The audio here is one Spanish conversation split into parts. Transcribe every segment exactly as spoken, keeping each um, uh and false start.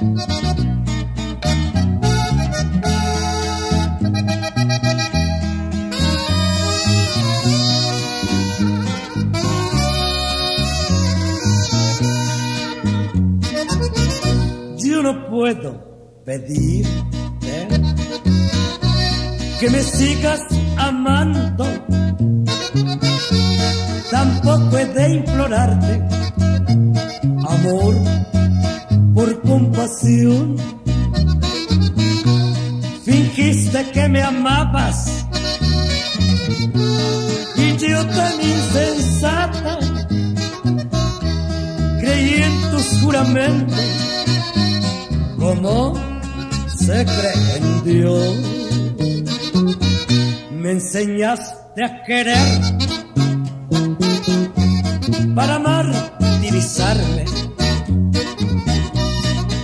Yo no puedo pedirte que me sigas amando, tampoco he de implorarte amor por compasión. Fingiste que me amabas y yo tan insensata creí en tus juramentos como se cree en Dios. Me enseñaste a querer para martirizarme,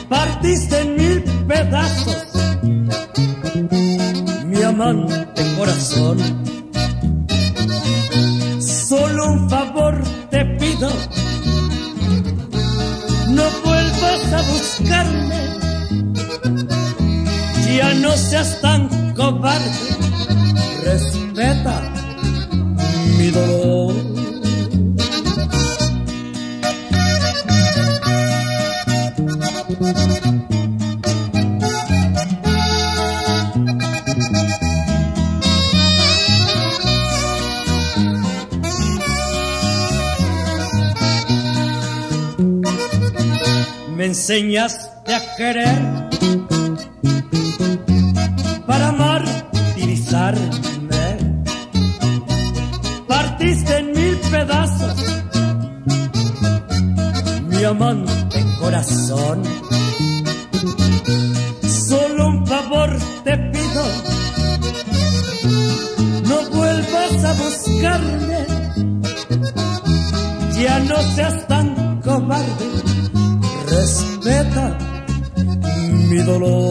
partiste en mil pedazos mi amante corazón. Solo un favor te pido, no vuelvas a buscarme, ya no seas tan cobarde, respeta mi dolor. Me enseñaste a querer para martirizarme, partiste en mil pedazos mi amante corazón. Solo un favor te pido, no vuelvas a buscarme, ya no seas tan cobarde, respeta mi dolor.